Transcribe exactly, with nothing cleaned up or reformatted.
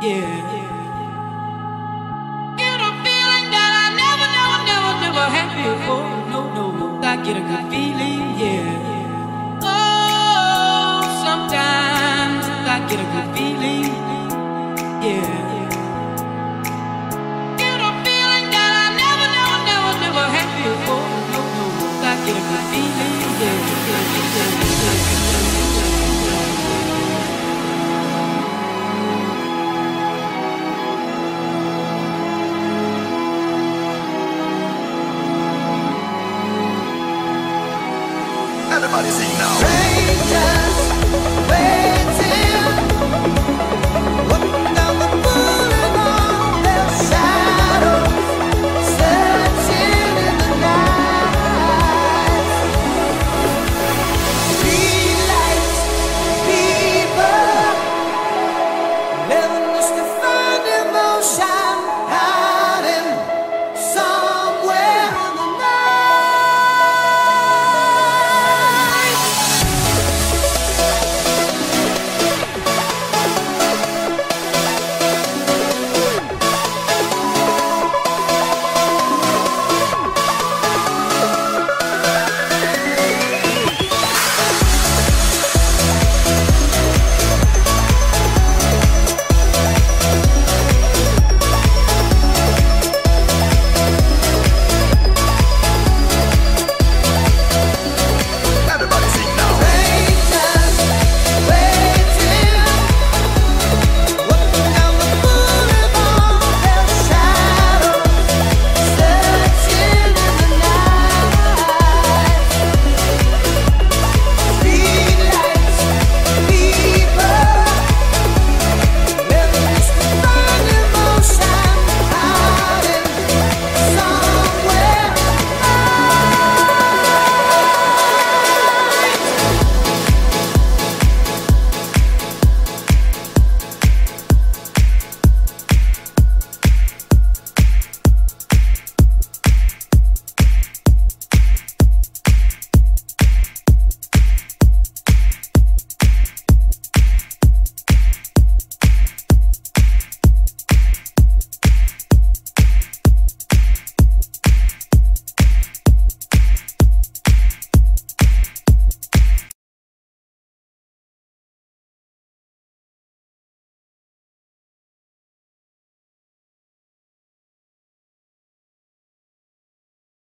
yeah. Get a feeling that I never, never, never, never had before. No, no, I get a good feeling, yeah. Oh, sometimes I get a good feeling, yeah. Get a feeling that I never, never, never, never had before. No, no, I get a good feeling, yeah, yeah, yeah, yeah. Everybody sing now. Rangers, waiting, looking down the boulevard, their shadows searching in the night. Be lights, people, never